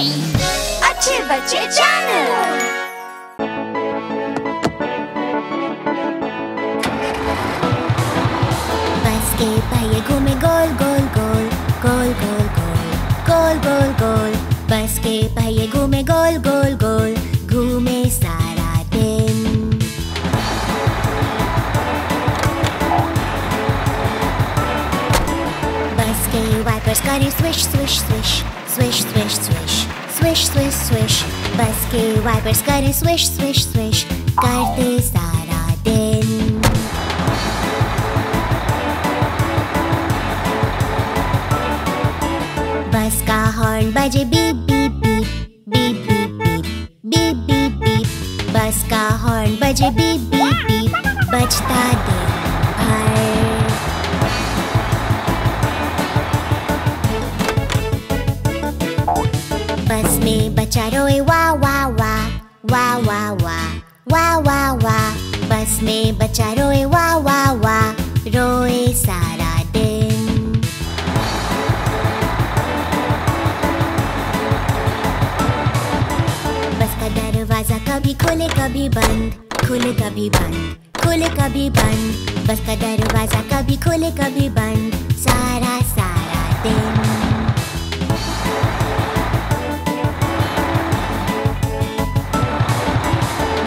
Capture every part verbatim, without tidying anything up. अच्छे बच्चे चैनल। के पहिए घूमे गोल गोल गोल गोल गोल गोल गोल गोल गोल। बस के पहिए घूमे गोल गोल गोल घूमे सारा दिन। बस के वाइपर्स करे swish swish swish swish swish swish swish swish swish. Bus के वाइपर्स करे स्विश स्विश स्विश करते सारा दिन। बस का हॉर्न बजे beep beep beep beep beep beep beep beep beep. Bus का हॉर्न बजे बीप बीप बीप बजता दिन भर। बस में बच्चा रोए वाह वाह वाह वाह वाह वाह वाह वाह वाह। बस में बच्चा रोए वाह वाह वाह रोए सारा दिन। दरवाजा कभी खुले कभी बंद खुले कभी बंद खुले कभी बंद। बस का दरवाजा कभी खुले कभी बंद सारा सारा दिन।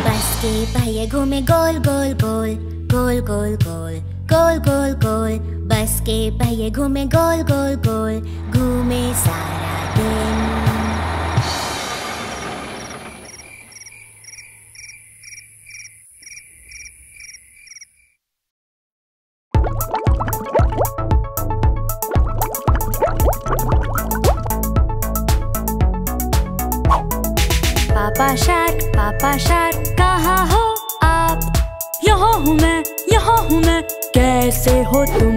बस के पहिए घूमे गोल गोल गोल गोल गोल गोल गोल गोल गोल। बस के पहिए घूमे गोल गोल गोल घूमे सारा दिन। पापा शार्क पापा शार्क कहाँ हो आप? यहाँ हूँ मैं यहाँ हूँ मैं कैसे हो तुम?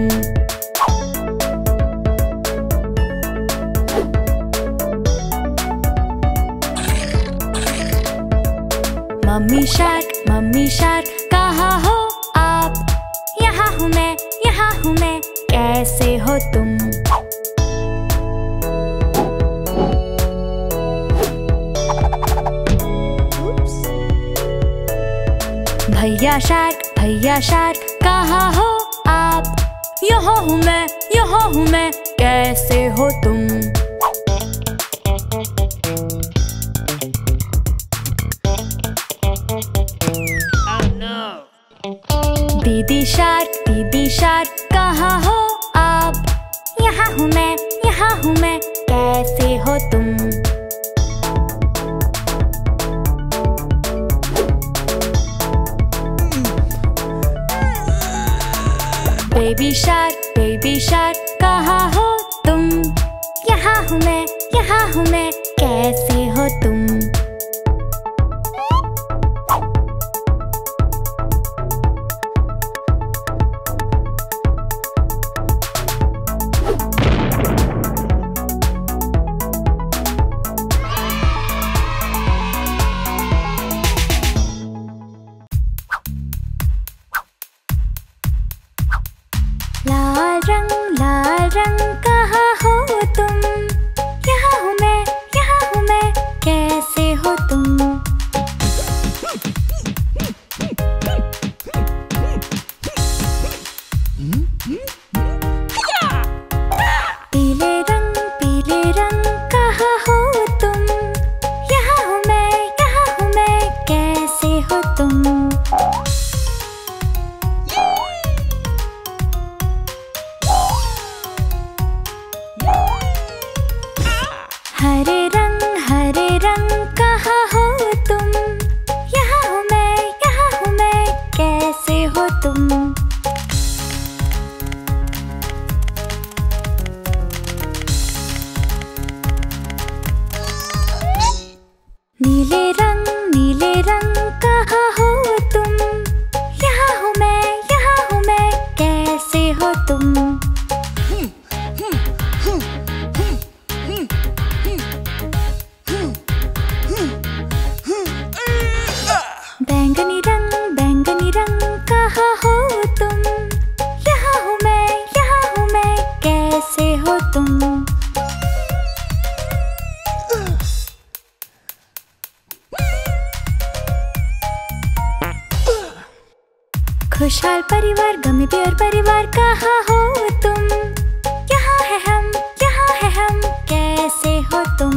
मम्मी शार्क मम्मी शार्क कहाँ हो आप? यहाँ हूँ मैं यहाँ हूँ मैं कैसे हो तुम? भैया शार्क भैया शार्क कहाँ हो आप? यहाँ हूँ मैं यहाँ हूँ मैं कैसे हो तुम? oh, no. दीदी शार्क दीदी शार्क कहाँ हो आप? यहाँ हूँ मैं यहाँ हूँ मैं कैसे हो तुम? बेबी शार्क बेबी शार्क कहाँ हो तुम? यहाँ हूँ मैं यहाँ हूँ मैं कैसे हो तुम? खुशहाल परिवार, गमी प्यार परिवार, कहाँ हो तुम? यहाँ है हम, यहाँ है हम, कैसे हो तुम?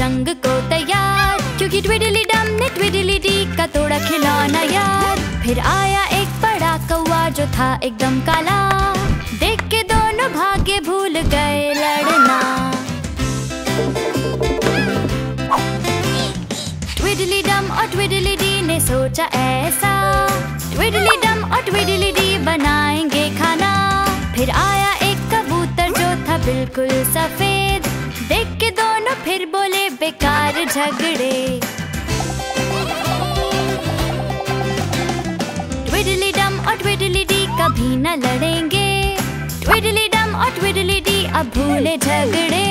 जंग को तैयार, क्योंकि ट्विडलीडम ने ट्विडलीडी का तोड़ा खिलौना यार। फिर आया एक बड़ा कौवा जो था एकदम काला, देख के दोनों भागे भूल गए लड़ना। ट्विडलीडम और ट्विडलीडी ने सोचा ऐसा, ट्विडलीडम और ट्विडलीडी बनाएंगे खाना। फिर आया एक कबूतर जो था बिल्कुल सफेद, देख के दोनों फिर बोले बेकार झगड़े। ट्विडलीडम और ट्विडलीडी कभी न लड़ेंगे, ट्विडलीडम और ट्विडलीडी अब भूले झगड़े।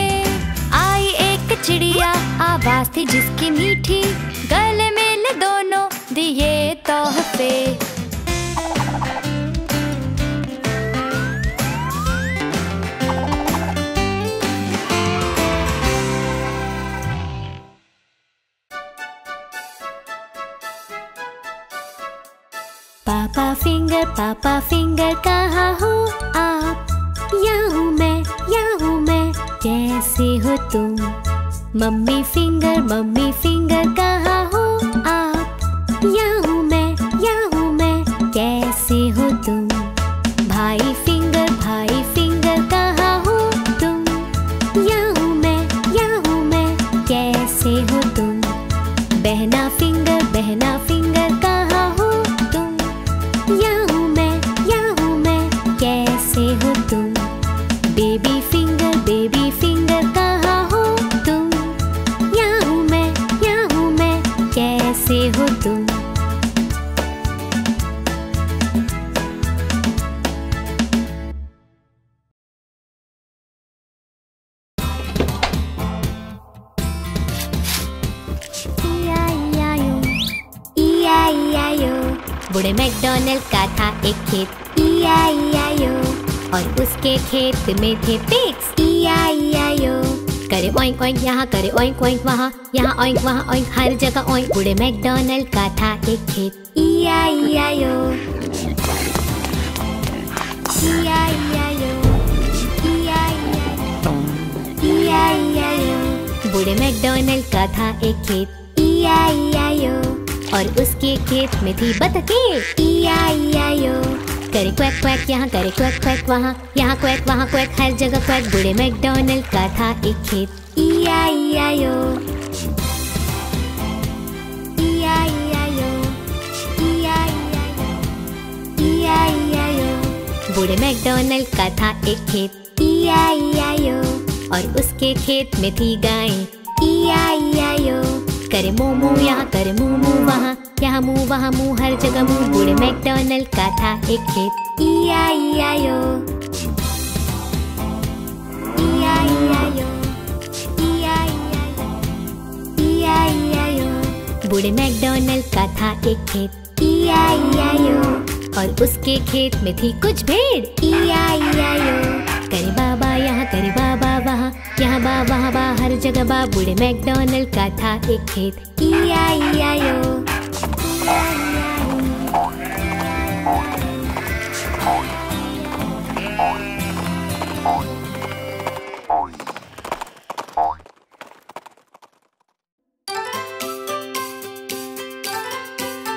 आई एक चिड़िया, आवाज थी जिसकी मीठी, गले मिले दोनों दिए तोहफे। पापा फिंगर पापा फिंगर कहाँ हो आप? यहाँ हूँ मैं यहाँ हूँ मैं, कैसे हो तुम? मम्मी फिंगर मम्मी फिंगर कहाँ हो आप? यहाँ हूँ मैं यहाँ हूँ मैं, कैसे हो तुम? भाई फिंगर भाई फिंगर कहाँ हो तुम? यहाँ हूँ मैं यहाँ हूँ मैं, कैसे हो तुम? बहना फिंगर बहना फिंगर कहाँ हो? यहाँ हूँ मैं यहाँ हूँ मैं, कैसे हो तुम? बेबी फिंगर बेबी फिंगर कहाँ हो तुम? यहाँ हूँ मैं यहाँ हूँ मैं, कैसे हो तुम? बूढ़े मैकडॉनल्ड का था एक खेत, ई आई आई ओ, और उसके खेत में थे पिग्स, ई आई आई ओ। करे ओइंक ओइंक यहाँ, करे ओइंक ओइंक वहाँ, यहाँ ओइंक वहाँ ओइंक, हर जगह ओइंक। बूढ़े मैकडॉनल्ड का था एक खेत, ई आई आई ओ, ई आई आई ओ, ई आई आई ओ। बूढ़े मैकडॉनल्ड का था एक खेत, ई आई आई ओ, और उसके खेत में थी बतखें, ई आई आई ओ। करे क्वैक क्वैक यहाँ, करे क्वैक क्वैक वहाँ, यहाँ क्वैक वहाँ क्वैक, हर जगह क्वैक। बूढ़े मैकडॉनल्ड का था एक खेत, ई आई आई ओ, ई आई आई ओ, ई आई आई ओ, ई आई आई ओ। बूढ़े मैकडॉनल्ड का था एक खेत, ई आई आई ओ, और उसके खेत में थी गायें, ई आई आई ओ। करे मू मू यहाँ, करे मू मू वहाँ, यहाँ मू वहाँ मू, हर जगह मू। बूढ़े मैकडॉनल्ड का था एक खेत, ई आई आई ओ, ई आई आई ओ, ई आई आई ओ, ई आई आई ओ। बूढ़े मैकडॉनल्ड का था एक खेत, ई आई आई ओ, और उसके खेत में थी कुछ भेड़, ई आई आई ओ। करे बाबा यहाँ, करे बाबा वहाँ, यहाँ बा वहाँ बा, हर जगह बा। बूढ़े मैकडॉनल्ड का था एक खेत, ई आई आई ओ,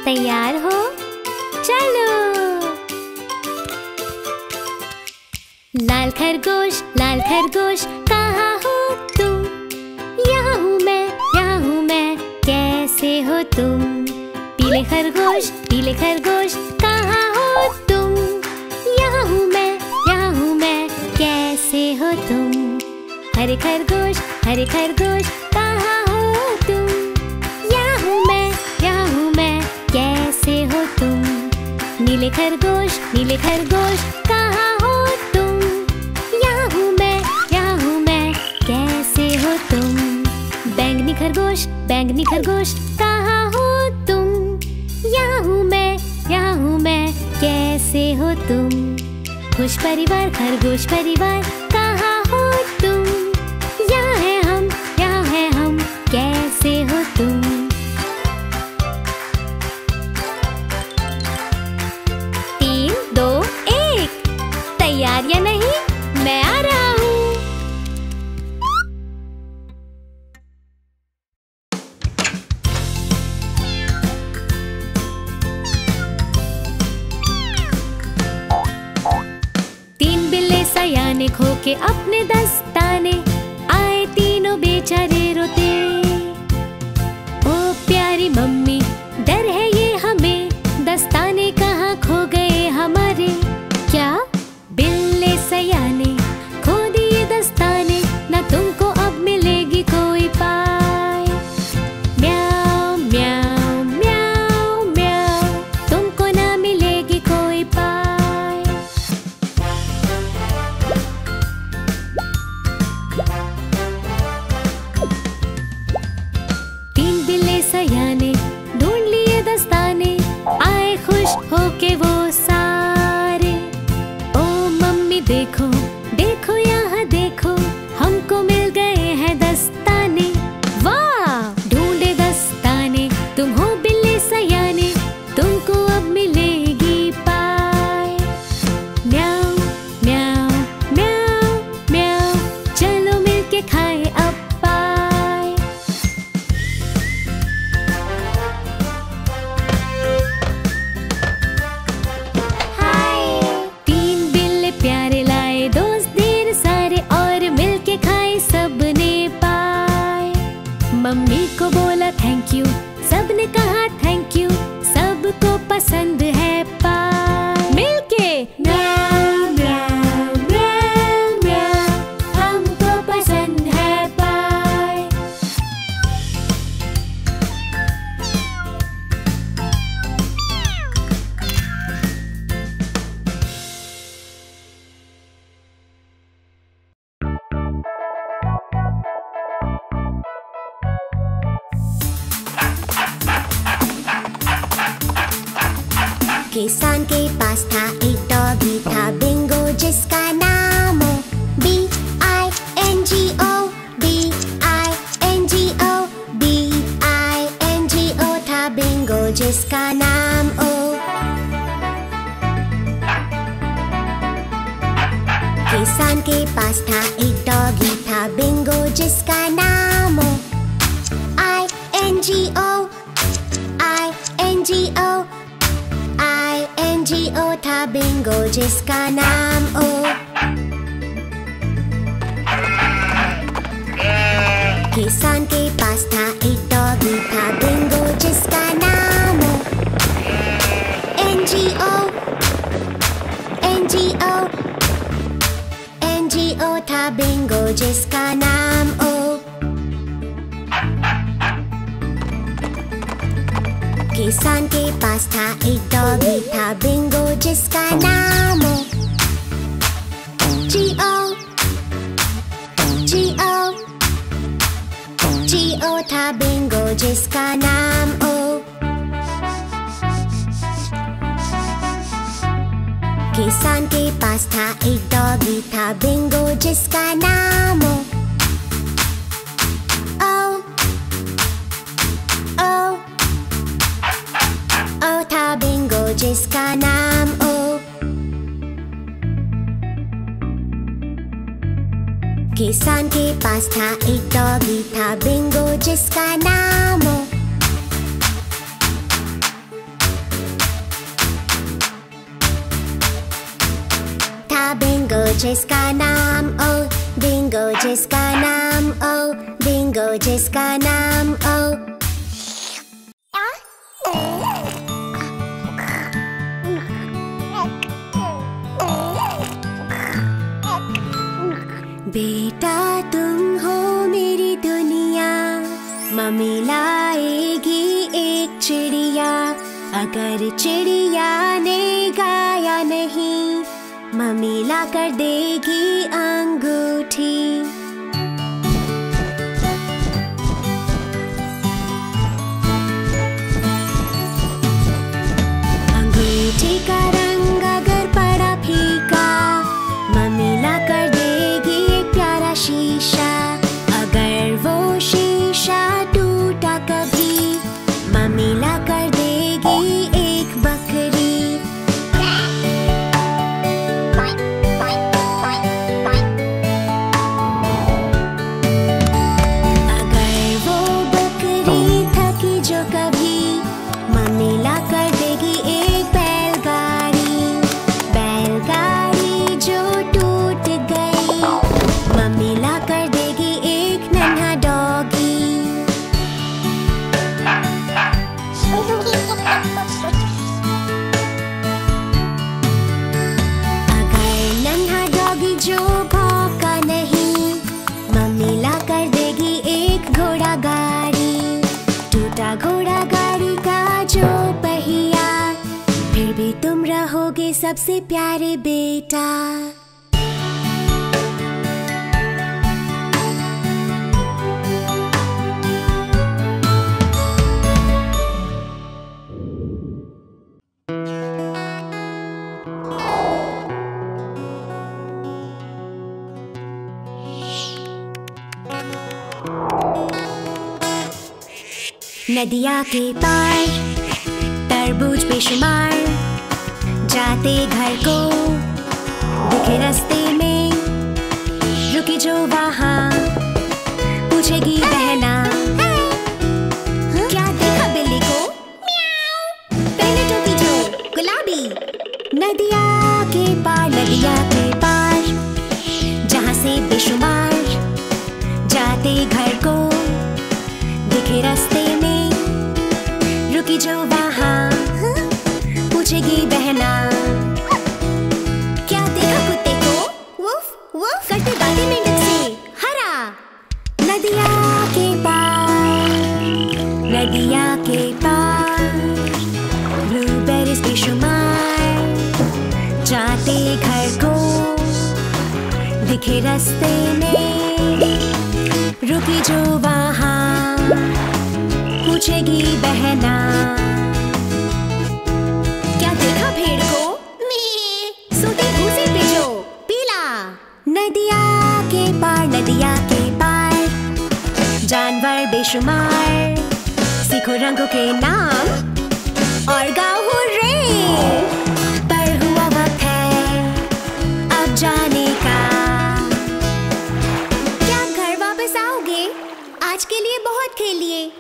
तैयार हो? चलो। लाल खरगोश लाल खरगोश कहाँ हो तुम? यहाँ हूँ मैं यहाँ हूँ मैं, कैसे हो तुम? पीले खरगोश पीले खरगोश कहाँ हो तुम? यहाँ हूँ मैं यहाँ हूँ मैं, कैसे हो तुम? हरे खरगोश हरे खरगोश कहाँ हो तुम? यहाँ हूँ मैं यहाँ हूँ मैं, कैसे हो तुम? नीले खरगोश नीले खरगोश कहाँ हो तुम? यहाँ हूँ मैं यहाँ हूँ मैं, कैसे हो तुम? बैंगनी खरगोश बैंगनी खरगोश कहाँ हो तुम? यहाँ हूँ मैं यहाँ हूँ मैं, कैसे हो तुम? खुश परिवार खरगोश परिवार कहाँ हो तुम? यहाँ है हम यहाँ है हम, कैसे हो तुम? या नहीं, मैं आ रहा हूँ। खो के अपने दस्ताने, आए तीनों बेचारे रोते। ओ प्यारी मम्मी, डर है ये हमें, दस्ताने कहाँ खो गए हमारे। क्या बिल्ले सयाने, खो दिए दस्ताने, ना तुमको अब मिलेगी कोई पाय। म्याऊ म्याऊ म्याऊ म्याऊ, तुमको ना मिलेगी कोई पाय। तीन बिल्ले सयाने, ढूंढ लिए दस्ताने, आए खुश होके वो सारे। ओ मम्मी देखो देखो यहाँ देखो, हमको मिल गए हैं दस्ताने। वाह, ढूंढे दस्ताने, तुम हो बिल्ले सयाने, तुमको अब मिलेगी पाय। म्याऊ म्याऊ म्याऊ म्याऊ, चलो मिलके खाए अब पाय। तीन बिल्ले प्यारे लाए दोस्त ढेर सारे, और मिलके खाए सबने पाए। मम्मी को बोला थैंक यू, सबने कहा थैंक यू, सबको पसंद है पाए। मिलके म्याऊ म्याऊ म्याऊ म्याऊ, हमको पसंद है पाए। किसान के पास था एक डॉगी, था बिंगो जिसका नाम हो। B I N G O, B I N G O, B I N G O, था बिंगो जिसका नाम ओ। किसान के पास था एक डॉगी, था बिंगो जिसका नाम हो। I N G O, I N G O, I N G O, था बिंगो जिसका नाम ओ। किसान के पास था एक डॉगी, था बिंगो जिसका नाम O. N G O, N G O, N G O, था बिंगो जिसका नाम ओ। किसान के पास था एक डॉगी, था बिंगो जिसका नाम हो। जी ओ, जी ओ, जी ओ, था बिंगो जिसका नाम ओ। किसान के पास था एक डॉगी, था बिंगो जिसका नाम हो। था बिंगो जिसका नाम ओ। किसान के पास था एक डॉगी, था बिंगो जिसका नाम ओ। था बिंगो जिसका नाम ओ, बिंगो जिसका नाम ओ, बिंगो जिसका नाम ओ। बेटा तुम हो मेरी दुनिया, मम्मी लाएगी एक चिड़िया। अगर चिड़िया ने गाया नहीं, मम्मी ला कर देगी अंगूठी। अंगूठी का रंग अगर पड़ा फीका, मम्मी ला कर शीशा। अगर वो शीशा टूटा कभी, मम्मी ला कर देगी एक बकरी। मेरे सबसे प्यारे बेटा। नदिया के पार तरबूज बेशुमार जाते घर को दिखे रास्ते में, रुकी जो वहाँ पूछेगी बहना, क्या देखा बिल्ली को? पहले टोपी जो गुलाबी। नदिया के पार, नदिया के पार जहाँ से बेशुमार जाते घर को दिखे रास्ते में, रुकी जो वहाँ पूछेगी बहना, क्या देखा कुत्ते को? वुफ वुफ करते बातें मेंढक से। हरा। नदिया के पार, नदिया के पार ब्लूबेरीज बेशुमार जाते घर को दिखे रास्ते में, रुकी जो वहाँ पूछेगी बहना, क्या देखा भेड़ को? मैं सोते भूसे पे जो पीला। नदिया के पार, नदिया के पार जानवर बेशुमार, सीखो रंगों के नाम और गाओ हुर्रे। पर हुआ वक्त है अब जाने का, क्या घर वापस आओगे? आज के लिए बहुत खेलिए।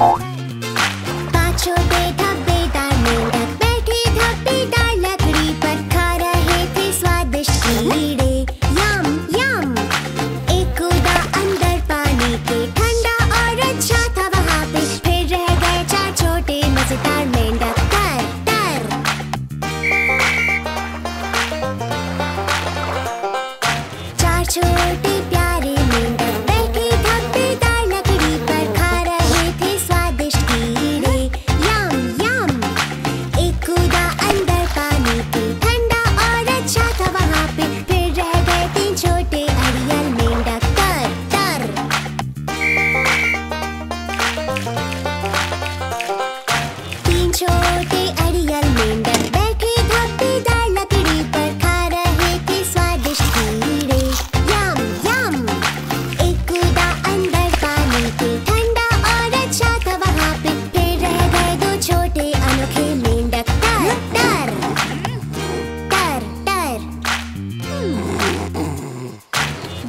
पाँचों बेधब्बे दार मेंढक बैठे धब्बेदार लकड़ी पर, खा रहे थे स्वादिष्ट कीड़े यम यम। एक कूदा अंदर पानी के, ठंडा और अच्छा था वहाँ पे, फिर रह गए चार छोटे मजेदार मेंढक। डर डर चार छोटे प्यारे मेंढक बैठे धब्बेदार लकड़ी पर, खा रहे थे स्वादिष्ट कीड़े यम यम। एक कूदा अंदर पानी के, ठंडा और अच्छा था वहाँ पे, फिर रह गए तीन छोटे अड़ियल मेंढक। तर तर तीन छोटे अड़ियल मेंढक बैठे धब्बेदार लकड़ी पर, खा रहे थे स्वादिष्ट कीड़े यम यम। एक कूदा अंदर पानी के, ठंडा और अच्छा था वहाँ पे, फिर रह गए दो छोटे अनोखे मेंढक। तर तर तर तर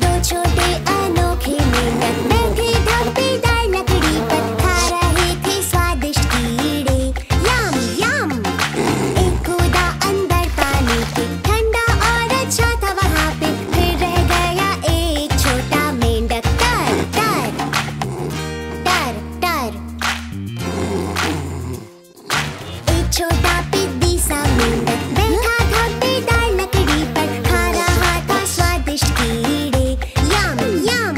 दो छोटे अनोखे मेंढक बैठे धब्बेदार लकड़ी पर, खा रहे थे स्वादिष्ट कीड़े यम यम। एक कूदा अंदर पानी के, ठंडा और अच्छा था वहाँ पे, फिर रह गया एक छोटा मेंढक। डर डर डर डर एक छोटा पिद्दी सा मेंढक बैठा धब्बेदार लकड़ी पर, खा रहा था स्वादिष्ट कीड़े यम यम।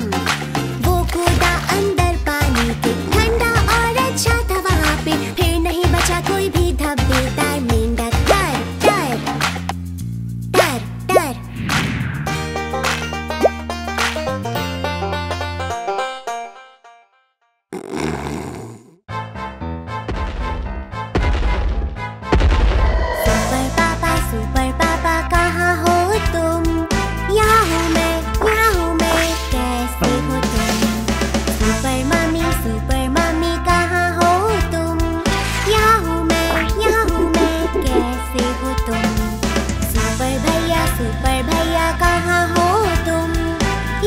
वो कूदा अंदर पानी के, ठंडा और अच्छा था वहाँ पे, फिर नहीं बचा कोई भी धब्बेदार मेंढक। डर डर डर डर सुपर पापा, सुपर पापा कहाँ हो तुम? यहाँ हूँ मैं, यहाँ हूँ मैं, कैसे हो तुम? सुपर मम्मी, सुपर मम्मी कहाँ हो तुम? यहाँ हूँ मैं, यहाँ हूँ मैं, कैसे हो तुम? सुपर भैया, सुपर भैया कहाँ हो तुम?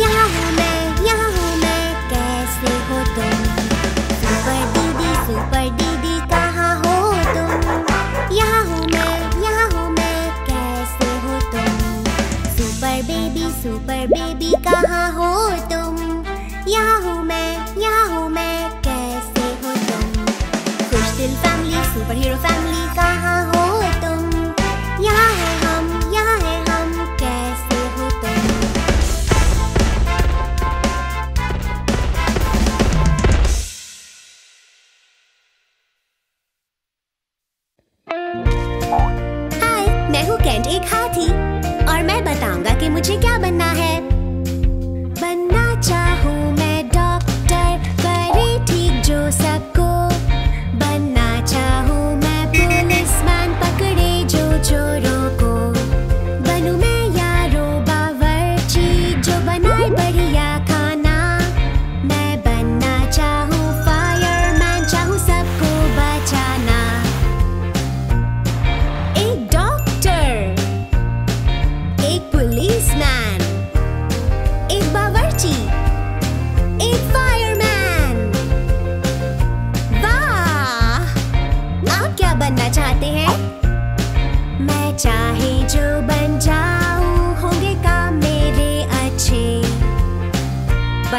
यहाँ हूँ मैं, यहाँ हूँ मैं, कैसे हो तुम? सुपर दीदी, सुपर दीदी कहाँ हो तुम? यहाँ हूँ मैं, यहाँ हूँ मैं, कैसे हो तुम? सुपर बेबी, सुपर बेबी कहाँ हो तुम? यहाँ हूँ मैं, यहाँ हूँ मैं, कैसे हो तुम? खुश दिल फैमिली, सुपर हीरो फैमिली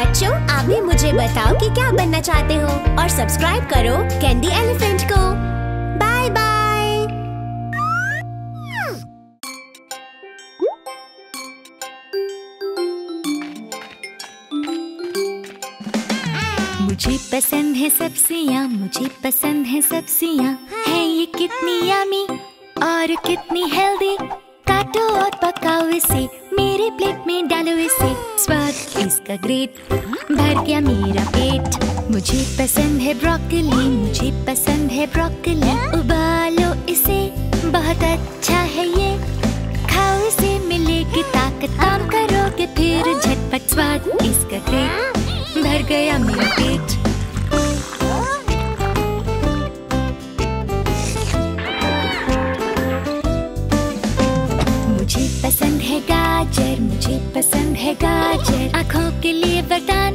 बच्चों आप भी मुझे बताओ कि क्या बनना चाहते हो और सब्सक्राइब करो कैंडी एलिफेंट को। Bye bye. मुझे पसंद है सब्जियाँ, मुझे पसंद है सब्जियाँ। है ये कितनी यामी और कितनी हेल्दी। काटो और पकाओ इसे, मेरे प्लेट में डालो इसे। स्वाद इसका ग्रेट, भर गया मेरा पेट। मुझे पसंद है ब्रोकली, मुझे पसंद है ब्रोकली। उबालो इसे, बहुत अच्छा है ये। खाओ इसे, मिलेगी ताकत। काम करोगे फिर झटपट। स्वाद इसका ग्रेट, भर गया मेरा पेट। मुझे पसंद है गाजर, मुझे पसंद है गाजर। आँखों के लिए वरदान,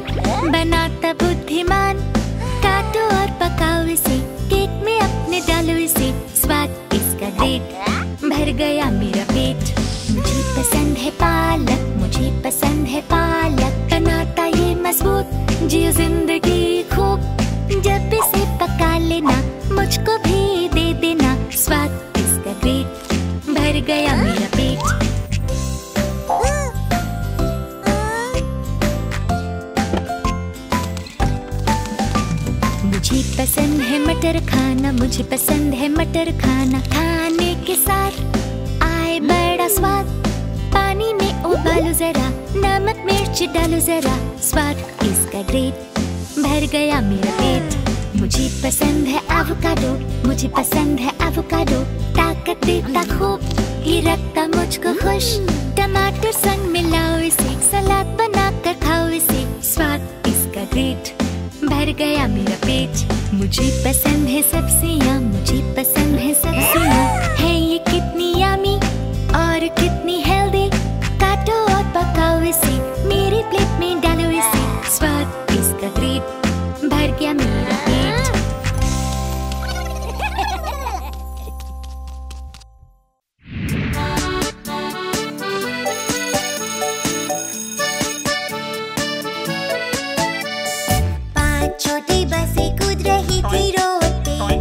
बनाता बुद्धिमान। काटो और पकाओ इसे, केक में अपने डालो इसे। स्वाद इसका ग्रेट, भर गया मेरा पेट। मुझे पसंद है पालक, मुझे पसंद है पालक। बनाता ये मजबूत, जियो जिंदगी खूब। जब इसे पका लेना, मुझको भी दे देना। स्वाद इसका ग्रेट, भर गया मेरा पेट। मुझे पसंद है मटर खाना, मुझे पसंद है मटर खाना। खाने के साथ आए बड़ा स्वाद। पानी में उबालो जरा, नमक मिर्च डालो जरा। स्वाद इसका ग्रेट, भर गया मेरा पेट। मुझे पसंद है एवोकाडो, मुझे पसंद है एवोकाडो। ताकत देता खूब, ये रखता मुझको खुश। टमाटर संग मिलाओ इसे, सलाद बनाकर खाओ इसे। स्वाद इसका ग्रेट, भर गया मेरा पेट। मुझे पसंद है सब्जियाँ, मुझे पसंद है सब्जियाँ। है ये कितनी यामी और कितनी हेल्दी। काटो और पकाओ इसे, मेरे प्लेट में डालो इसे। स्वाद इसका ग्रेट, भर गया मेरा पेट। पांच छोटी बसें कूद रही थी रोड पे।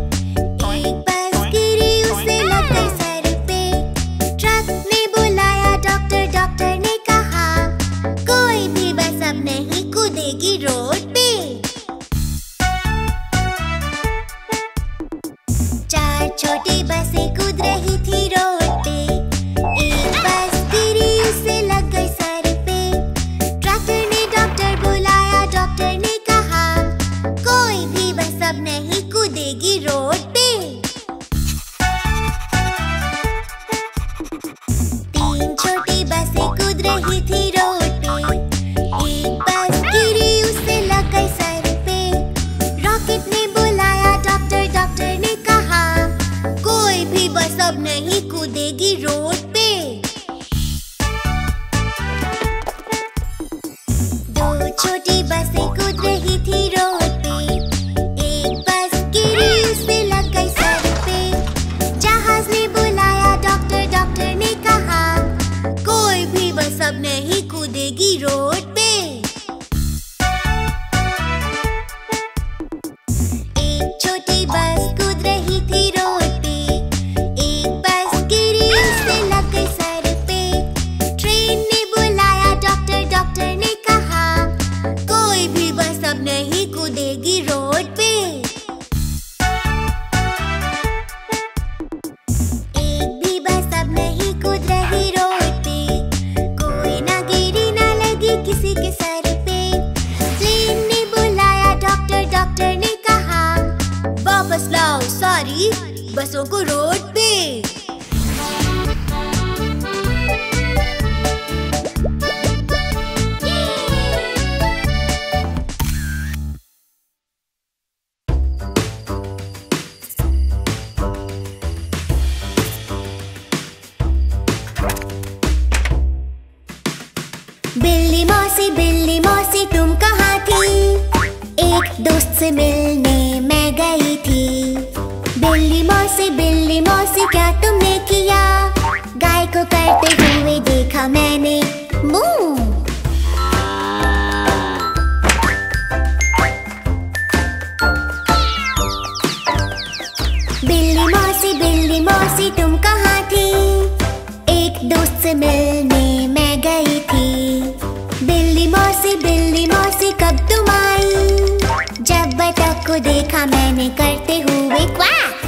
एक बस गिरी, उसने लग गई सर पे। ट्रक ने बुलाया डॉक्टर, डॉक्टर ने कहा कोई भी बस अब नहीं कूदेगी रोड पे। छोटी बसें कूद रही थी रोड पे। एक बस गिरी, उससे लग गई सर पे। डॉक्टर ने डॉक्टर बुलाया, डॉक्टर ने कहा कोई भी बस अब नहीं कूदेगी रोड पे। तीन छोटी बसें कूद रही थी रोड पे। एक बस गिरी, उससे लग गई सर पे। रॉकेट ने बुलाया डॉक्टर, डॉक्टर ने कहा कोई भी बस अब नहीं कूदेगी रोड पे। दो छोटी बसें कूद रही थी रोड पे। एक बस गिरी, उससे लग गई सर पे। जहाज ने बुलाया डॉक्टर, डॉक्टर ने कहा कोई भी बस अब नहीं कूदेगी रोड पे। एक छोटी बस कूद रही थी रोड। बसों को रोड पे। बिल्ली मौसी, बिल्ली मौसी तुम कहाँ थी? एक दोस्त से मिलने मैं गई थी। बिल्ली मौसी, बिल्ली मौसी क्या तुमने किया? गाय को करते हुए देखा मैंने मूँ। प्यासी तुम कहाँ थी? एक दोस्त से मिलने मैं गई थी। बिल्ली मौसी बिल्ली मौसी कब तुम आई? जब बतख को देखा मैंने करते हुए क्वैक।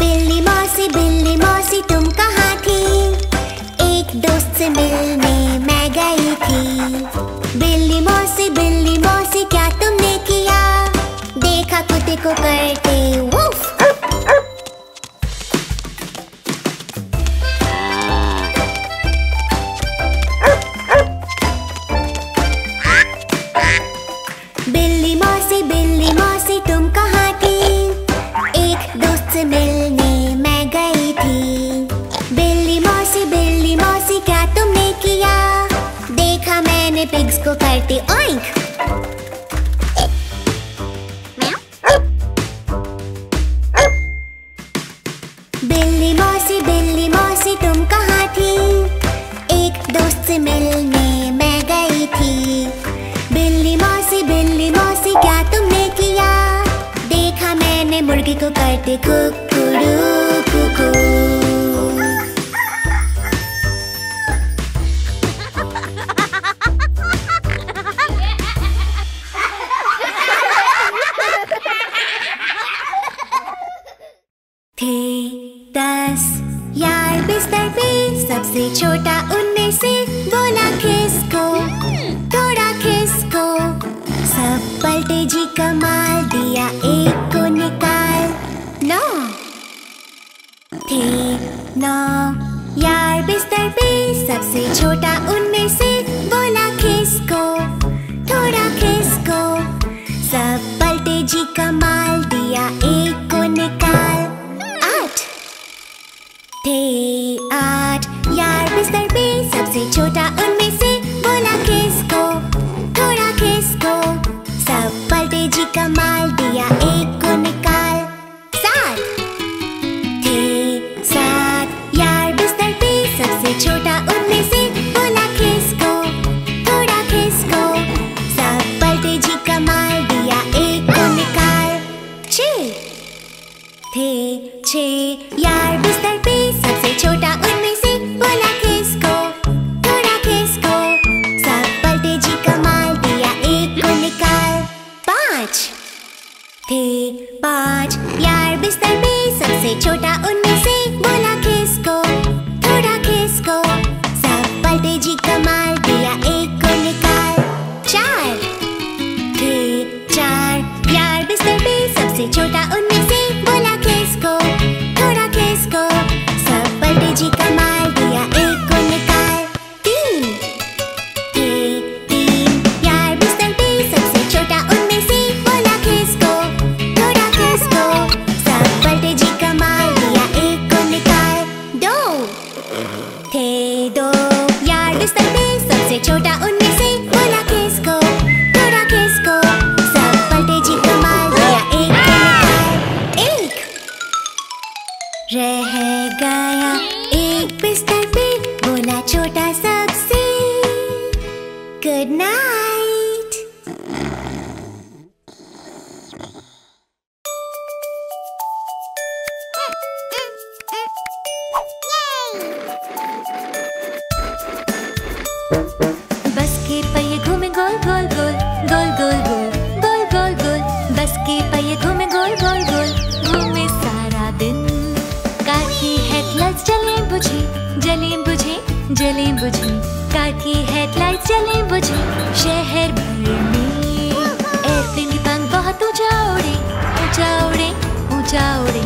बिल्ली मौसी बिल्ली मौसी तुम कहाँ थी? एक दोस्त से मिलने मैं गई थी। बिल्ली मौसी बिल्ली मौसी क्या तुमने किया? देखा कुत्ते को करते वूफ। बिल्ली मौसी बिल्ली मौसी तुम कहाँ थी? एक दोस्त से मिलने मैं गई थी। बिल्ली मौसी बिल्ली मौसी क्या तुमने किया? देखा मैंने पिग्स को करते ओइंक। बिल्ली मौसी बिल्ली मौसी तुम कहाँ थी? एक दोस्त से मिलने मैं गई थी। बिल्ली मौसी बिल्ली मौसी क्या तुमने किया? देखा मैंने मुर्गी को करते कुकुरू कुकू। सबसे छोटा उनमें से बोला खिसको थोड़ा खिसको। सब पलटे जी कमाल दिया एक को निकाल। नौ थे नौ यार बिस्तर पे सबसे छोटा उनमें से बोला खिसको थोड़ा खिसको। सब पलटे जी कमाल दिया एक को निकाल। आठ थे आठ यार बिस्तर पे सबसे छोटा उनमें से बोला किसको थोड़ा किसको। सब पलटे जी कमाल दिया एक को निकाल। सात थे सात यार बिस्तर पे सबसे छोटा उनमें से बोला किसको थोड़ा किसको। सब पलटे जी कमाल दिया एक को निकाल। छः थे छः यार बिस्तर पे सबसे छोटा उनमें से बोला किसको थोड़ा किसको। सब पलटे जी कमाल दिया एक को निकाल। पाँच थे पाँच यार बिस्तर पे सबसे छोटा उनमें से बोला किसको थोड़ा किसको। सब पलटे जी कमाल दिया एक को निकाल। चार थे चार यार बिस्तर पे सबसे छोटा उनमें से बोला किसको थोड़ा किसको। सब पलटे जी कमाल दिया एक को निकाल। तीन थे तीन यार बिस्तर पे सबसे छोटा उनमें से बोला किसको थोड़ा किसको। सब पलटे जी कमाल दिया एक को निकाल। दो थे दो यार बिस्तर पे सबसे छोटा उनमें से बोला किसको थोड़ा किसको। सब पलटे जी कमाल दिया एक को निकाल। एक रह गया एक बिस्तर पे बोला छोटा सबसे गुड नाइट। बस के पहिए घूमे गोल गोल गोल गोल गोल गोल गोल गोल गोल। बस के पहिए घूमे गोल गोल गोल घूमे सारा दिन। काटी हेडलाइट्स जले बुझे जले बुझे जले बुझे। काटी हेडलाइट्स जले बुझे शहर भर में। एयरप्लेन की पंख बहुत ऊंचा उड़े ऊंचा उड़े ऊंचा उड़े।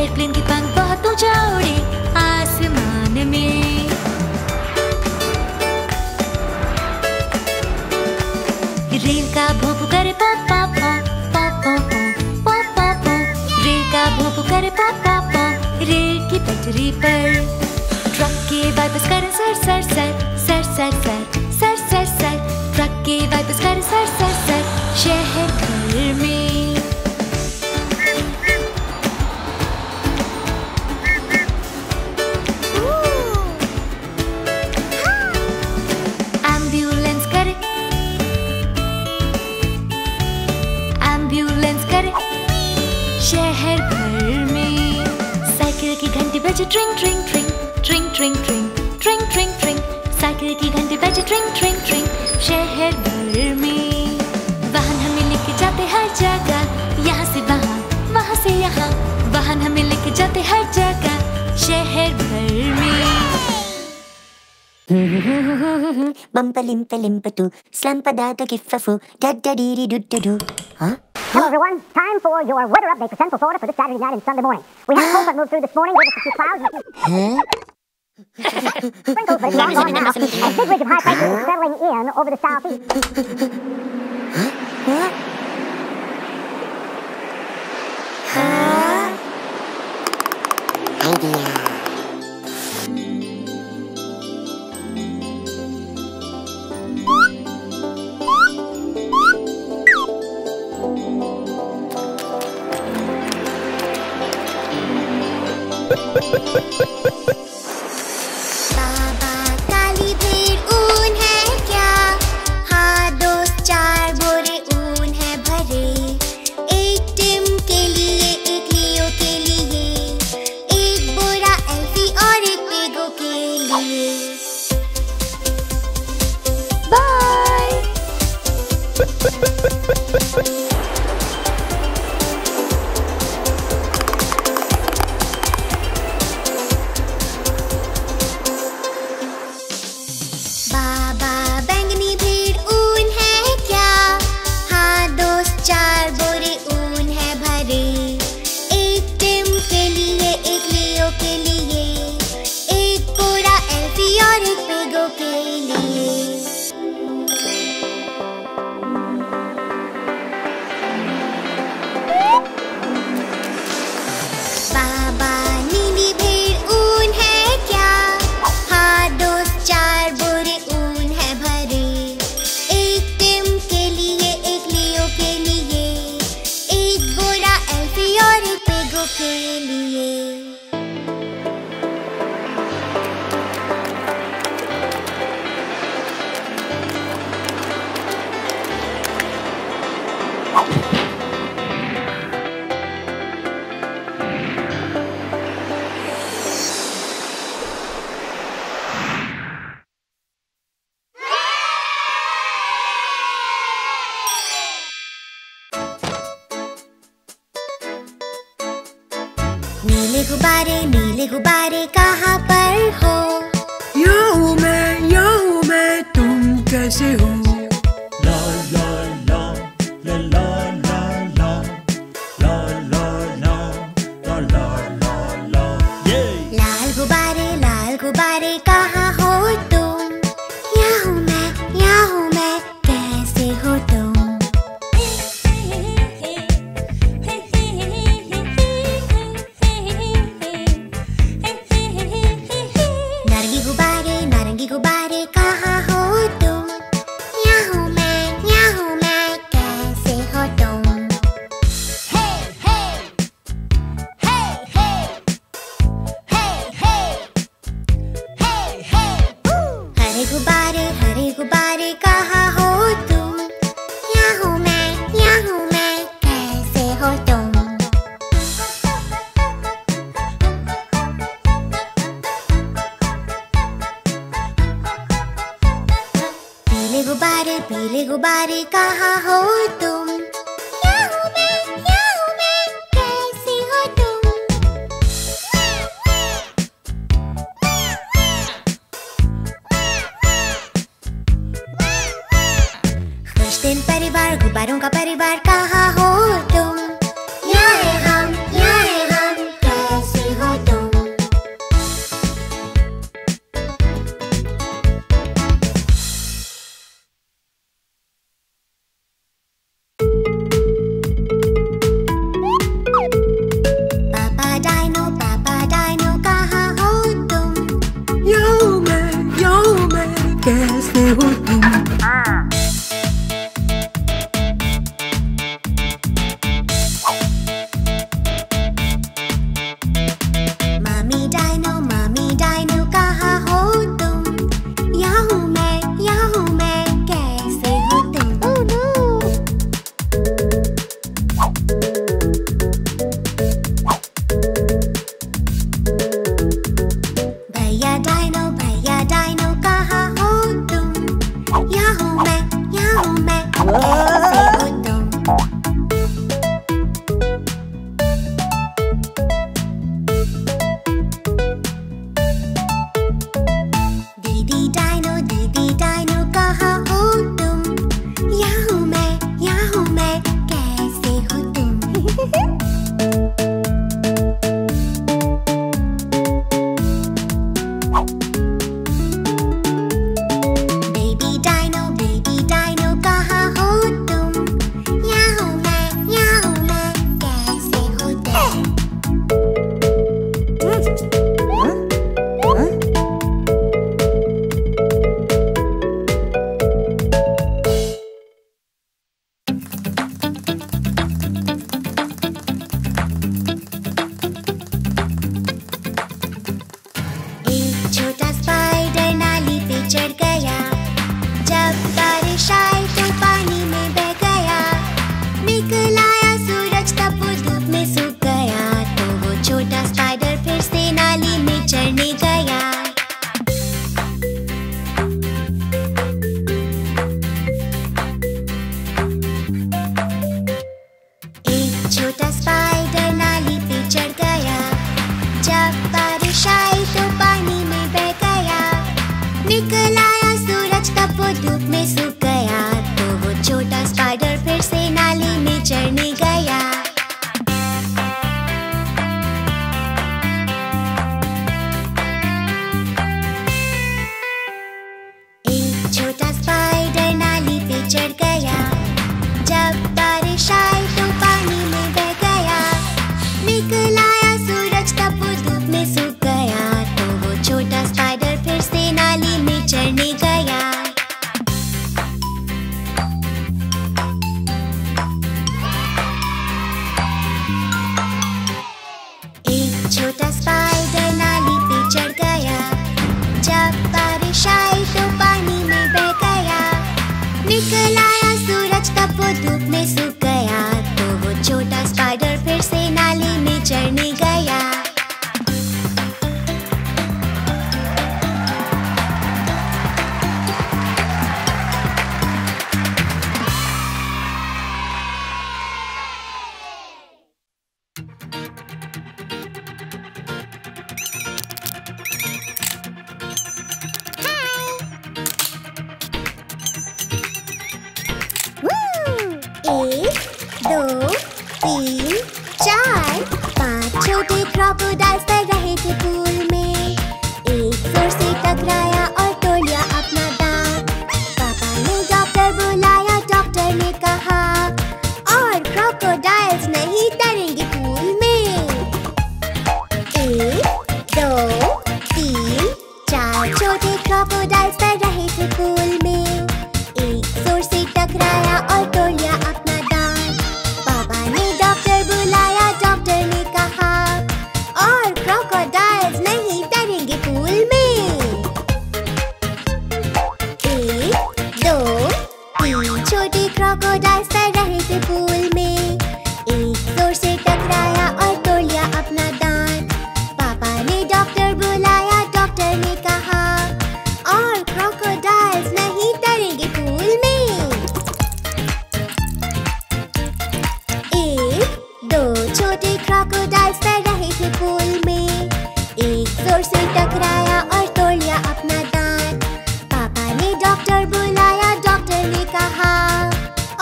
एयरप्लेन की पंख बहुत ऊंचा उड़े आसमान में। रेल का भोंपू करे पापा पापा पापा पापा। रेल का भोंपू करे पापा रेल की पटरी पर। ट्रक के वापस कर सर सर सर सर सर सर सर सर सर। ट्रक के वापस कर सर सर सर शहर घर में। एम्बुलेंस करे बजे ट्रिंग ट्रिंग ट्रिंग ट्रिंग ट्रिंग ट्रिंग ट्रिंग ट्रिंग ट्रिंग साइकिल की घंटी बजे ट्रिंग ट्रिंग ट्रिंग शहर भर में वाहन हमें लेके जाते हर जगह, यहाँ से वहाँ वहाँ से यहाँ, वाहन हमें लेके जाते हर जगह शहर भर में। Bump limp limp to slump दातो किफफू डडडीरी डुडडू। Hello everyone, time for your weather update for Central Florida for this Saturday night and Sunday morning. We had cold front move through this morning with a few clouds and a few sprinkles, but it's not going out. A big ridge of high pressure is settling in over the southeast. Huh? Huh? Idea. बाबा काली भेड़ ऊन है क्या? हाँ दोस्त, चार बोरे ऊन है भरे, एक टिम के लिए, एक लियो के लिए, एक बोरा एल्फी और एक बिंगो के लिए। बाय। गुब्बारे नीले गुब्बारे कहाँ पर हो? यहाँ हूँ मैं, यहाँ हूँ मैं, तुम कैसे हो? ला ला ला ला ला ला ला ला ला ला ला ला ला ला। लाल गुब्बारे लाल गुब्बारे कहाँ हो तुम? यहाँ हूँ मैं, यहाँ हूँ मैं, कैसे हो तुम? कैसे हो तुम? छोटे क्रोकोडाइल्स तैर रहे थे पूल में। एक जोर से टकराया और तोड़ लिया अपना दांत। पापा ने डॉक्टर बुलाया, डॉक्टर ने कहा और क्रोकोडाइल्स नहीं तैरेंगे पूल में। एक दो तीन छोटे क्रोकोडाइल्स तैर रहे थे पूल में। एक जोर से टकराया और तोड़ लिया अपना दांत। पापा ने डॉक्टर बुलाया, डॉक्टर ने कहा और क्रोकोडाइल्स नहीं तैरेंगे पूल में। एक दो छोटे क्रोकोडाइल्स तैर रहे थे पूल में। एक जोर से टकराया और तोड़ लिया अपना दांत। पापा ने डॉक्टर बुलाया, डॉक्टर ने कहा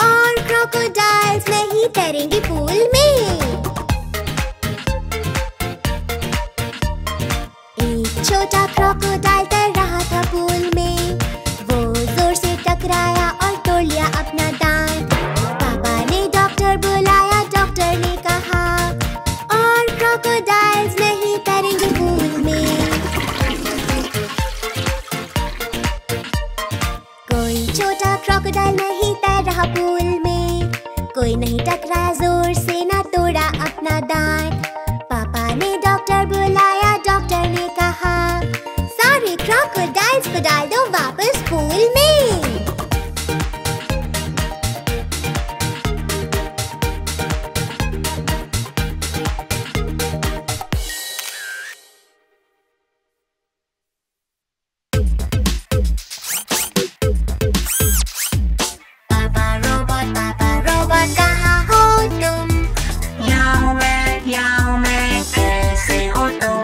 और क्रोकोडाइल्स नहीं तैरेंगे पूल में। छोटा क्रोकोडाइल तैर रहा था पूल में। वो जोर से टकराया और तोड़ लिया अपना दांत। पापा ने डॉक्टर बुलाया, डॉक्टर ने कहा और क्रोकोडाइल्स नहीं तैरेंगे पूल में। कोई छोटा क्रोकोडाइल नहीं तैर रहा पूल में। कोई नहीं टकराया जोर से, ना तोड़ा अपना दांत। पापा ने डॉक्टर बुलाया, डॉक्टर ने कहा सारे क्रोकोडाइल्स को डाल दो वापस पूल में। पापा रोबोट, पापा रोबोट कहाँ हो तुम? यहाँ हूँ मैं, यहाँ हूँ मैं, कैसे हो तुम?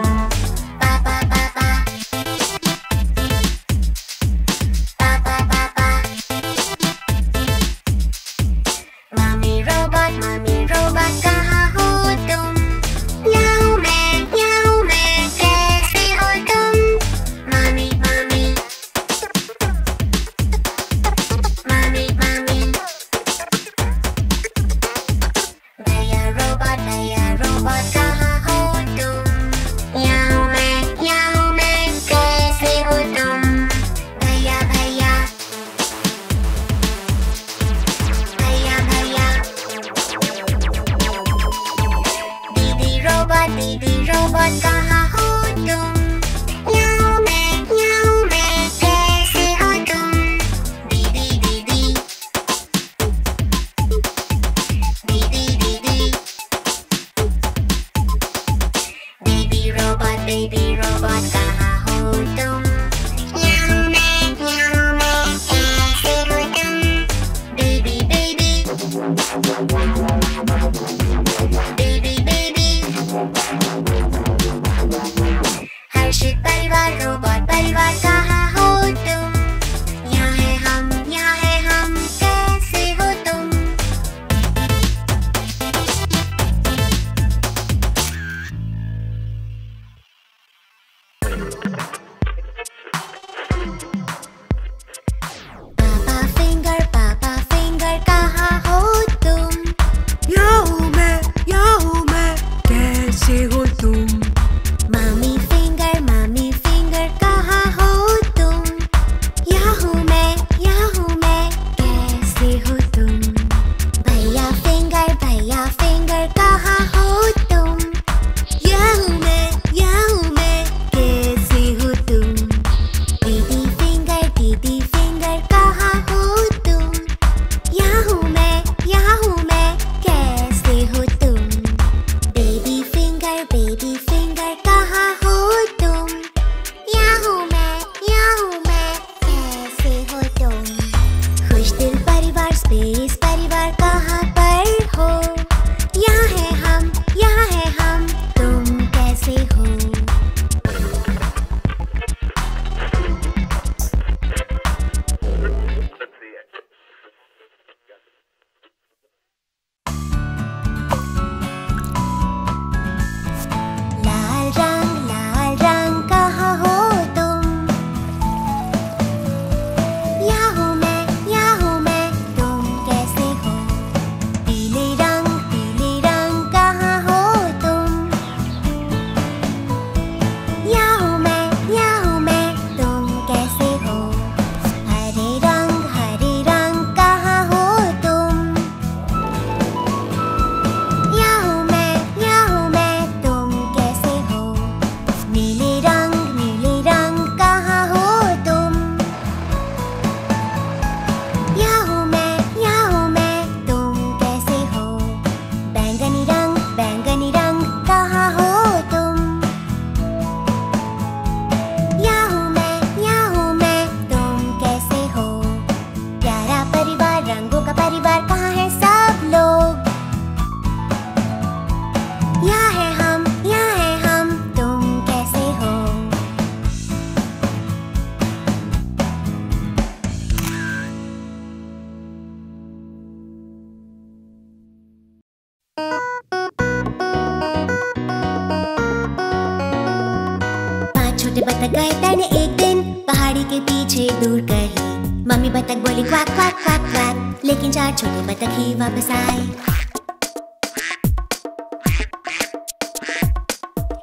छोटे बतख गए तने एक दिन पहाड़ी के पीछे दूर कहीं। मम्मी बतख बोली क्वाक क्वाक क्वाक क्वाक, लेकिन चार छोटे बतख ही वापस आए।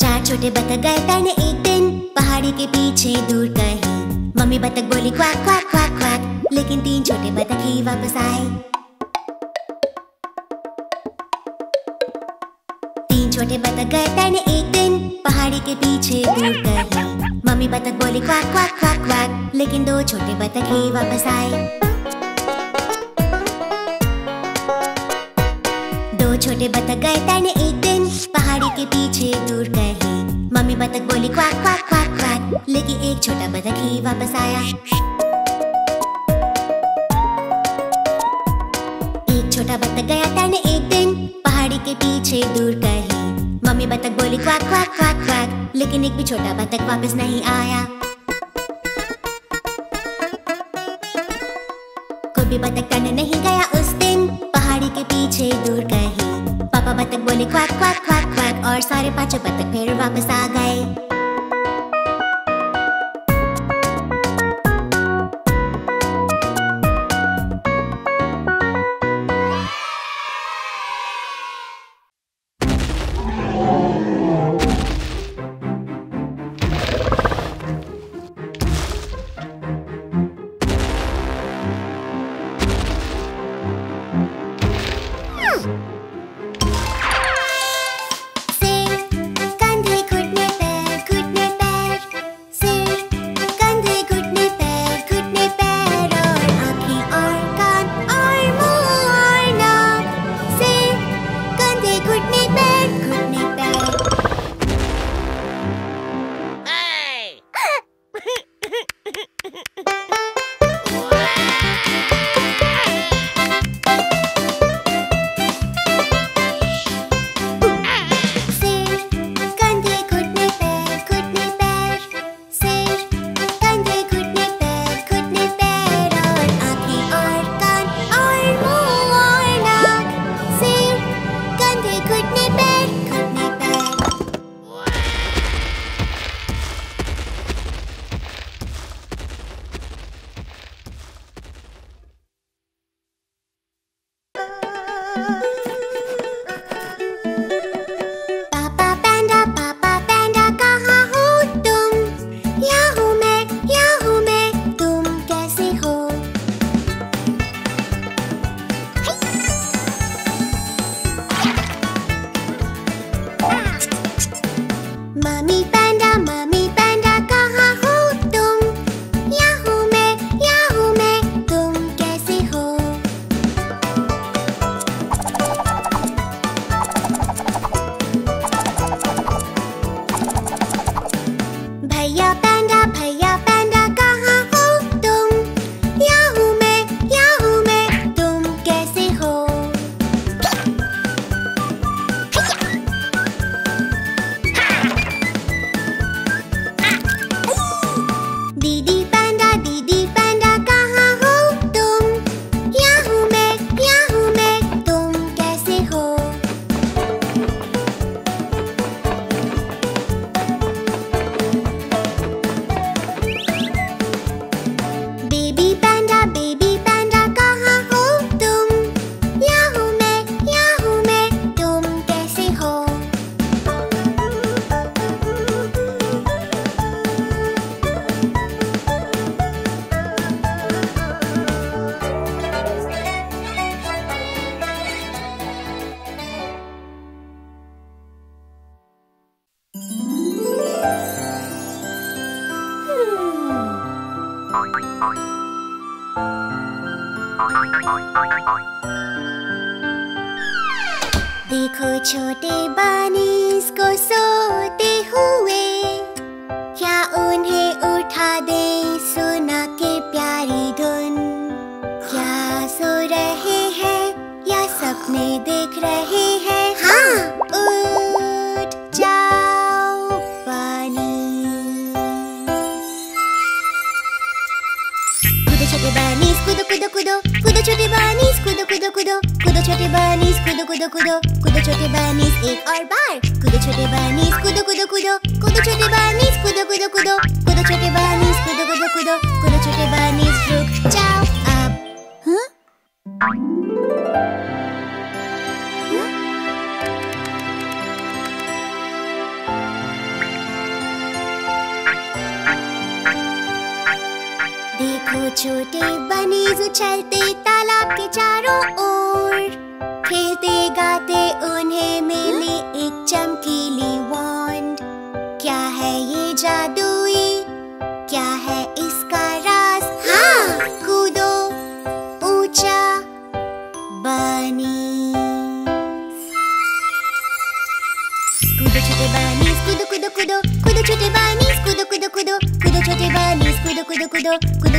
चार छोटे बतख गए तने एक दिन पहाड़ी के पीछे दूर कहीं। मम्मी बतख बोली क्वाक क्वाक क्वाक क्वाक, लेकिन तीन छोटे बतख ही वापस आए। तीन छोटे बतख गए तने एक दिन पहाड़ी के पीछे दूर कहीं। मम्मी बतख बोली क्वाक क्वाक क्वाक क्वाक, लेकिन दो छोटे बतख ही वापस आए। दो छोटे बतख गए तने एक दिन पहाड़ी के पीछे दूर गए। मम्मी बतख बोली क्वाक क्वाक क्वाक क्वाक, लेकिन एक छोटा बतख ही वापस आया। एक छोटा बतख गया तने एक दिन पहाड़ी के पीछे दूर गए। मम्मी बतख बोली क्वाक क्वाक क्वाक क्वाक, लेकिन एक भी छोटा बतख वापस नहीं आया। कोई भी बतख तने नहीं गया उस दिन पहाड़ी के पीछे दूर गए। पापा बतख बोले क्वाक क्वाक क्वाक क्वाक, और सारे पांचों बतख फिर वापस आ गए। कुदो कुदो कुदो वो छोटे बनीज उछलते तालाब के चारों ओर, खेलते गाते उन्हें मिली एक चमकीली वॉन्ड। क्या है ये जादुई, क्या है इसका राज? हाँ, कूदो ऊंचा बनीज, कूदो छोटे बनीज, कूदो कूदो कूदो, कूदो छोटे बनीज, कूदो कूदो कूदो, कूदो छोटे बनीज, कूदो कूदो कूदो,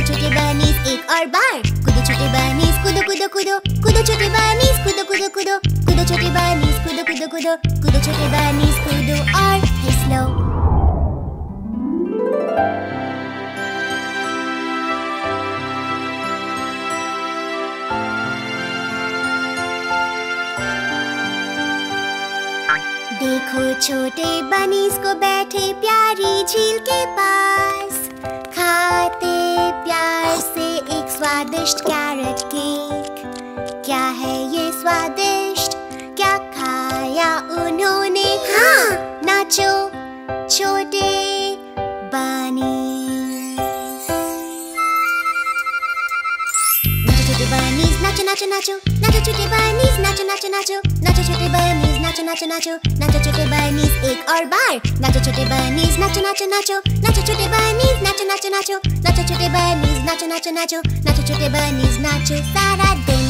छोटे बनीज एक और बार। कूदो छोटे बनीज, कूदो कूदो कूदो, कूदो छोटे बनीज, कूदो कूदो कूदो, कूदो छोटे बनीज, कूदो कूदो कूदो, कूदो छोटे बनीज, कूदो और फिसलो। देखो छोटे बनीज को बैठे प्यारी झील के पास, खाते प्यार से एक स्वादिष्ट कैरेट केक। क्या है ये स्वादिष्ट, क्या खाया उन्होंने? हाँ, नाचो छोटे बनीज, नाचो छोटे बनीज, नाचो नाचो नाचो, नाचो छोटे बनीज, नाचो नाचो नाचो, नाचो छोटे बनीज, नाचो नाचो नाचो, नाचो छोटे बनीज एक और बार। नाचो छोटे बनीज, नाचो नाचो नाचो, नाचो छोटे बनीज, नाचो नाचो नाचो, नाचो छोटे बनीज, नाचो नाचो नाचो, नाचो छोटे बनीज, नाचो सारा दिन।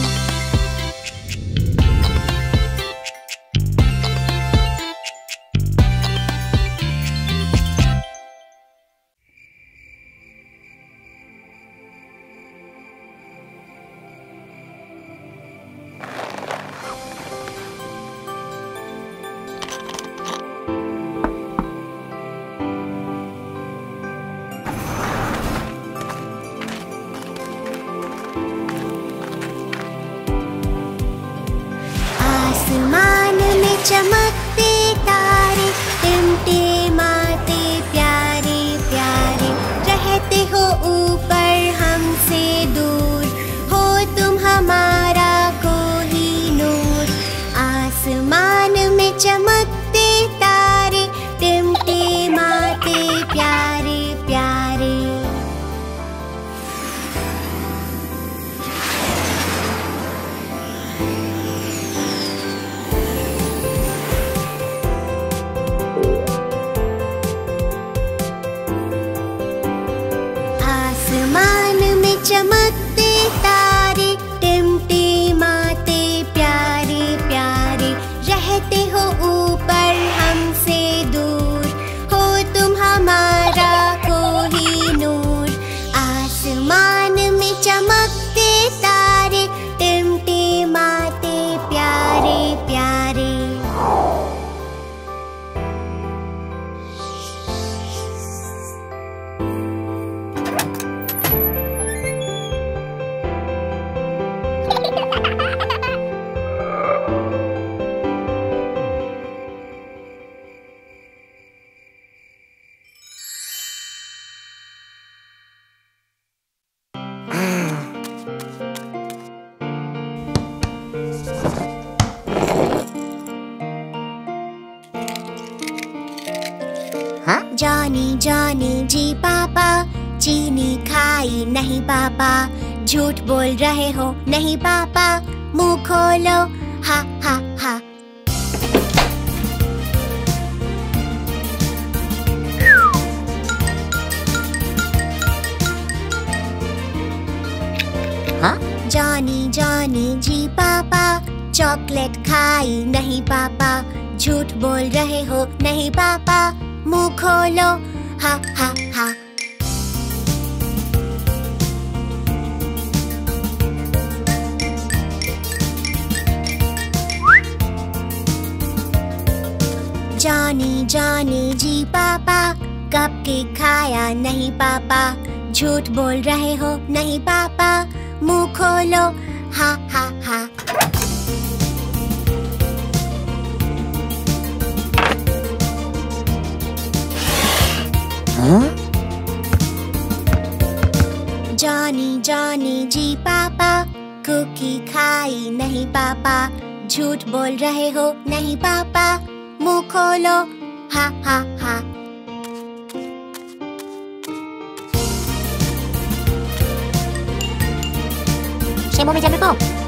चमकते तारे टिमटिमाते प्यारे प्यारे, रहते हो ऊपर हमसे दूर, हो तुम हमारा कोई नूर। आसमान में चमकते तारे टिमटिमाते प्यारे प्यारे, चमकते तारे टिमटिमाते प्यारे प्यारे, रहते हो ऊपर हमसे दूर, हो तुम हमारा कोई नूर। आसमान में चमकते तारे टिमटिमाते प्यारे प्यारे, जॉनी जॉनी जी पापा, चीनी खाई नहीं पापा, झूठ बोल रहे हो नहीं पापा, मुंह खोलो हा हा हा। हाँ? जॉनी जॉनी जी पापा, चॉकलेट खाई नहीं पापा, झूठ बोल रहे हो नहीं पापा, मुँह खोलो हा हा हा। जॉनी जॉनी जी पापा, कपकेक खाया नहीं पापा, झूठ बोल रहे हो नहीं पापा, मुँह खोलो हा हा हा। जॉनी जॉनी जी पापा, कुकी खाई नहीं पापा, झूठ बोल रहे हो नहीं पापा, मुंह खोलो हा हा हा। Mommy Jam Report.